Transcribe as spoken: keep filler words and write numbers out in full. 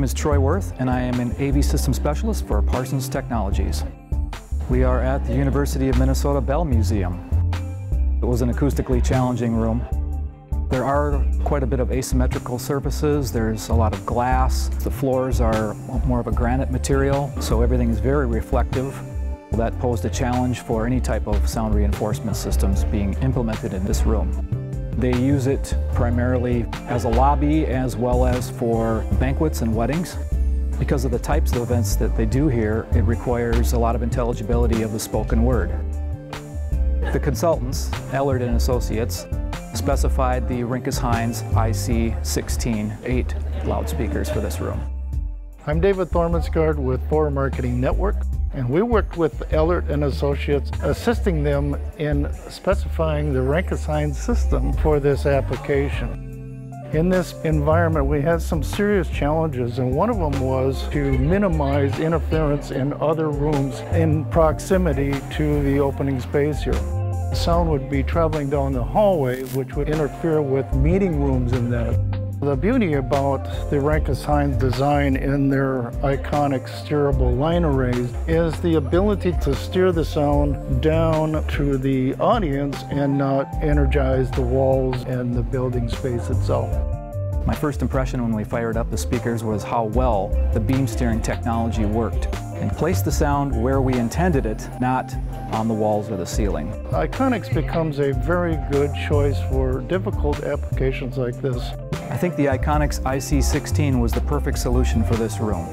name is Troy Wirth, and I am an A V Systems Specialist for Parsons Technologies. We are at the University of Minnesota Bell Museum. It was an acoustically challenging room. There are quite a bit of asymmetrical surfaces. There's a lot of glass. The floors are more of a granite material, so everything is very reflective. That posed a challenge for any type of sound reinforcement systems being implemented in this room. They use it primarily as a lobby as well as for banquets and weddings. Because of the types of events that they do here, it requires a lot of intelligibility of the spoken word. The consultants, Elert and Associates, specified the Renkus-Heinz I C one six eight loudspeakers for this room. I'm David Thorngard with Forum Marketing Network, and we worked with Elert and Associates, assisting them in specifying the Renkus-Heinz system for this application. In this environment, we had some serious challenges, and one of them was to minimize interference in other rooms in proximity to the opening space here. Sound would be traveling down the hallway, which would interfere with meeting rooms in that. The beauty about the Renkus-Heinz design in their Iconyx steerable line arrays is the ability to steer the sound down to the audience and not energize the walls and the building space itself. My first impression when we fired up the speakers was how well the beam steering technology worked and placed the sound where we intended it, not on the walls or the ceiling. Iconyx becomes a very good choice for difficult applications like this. I think the Iconyx I C sixteen was the perfect solution for this room.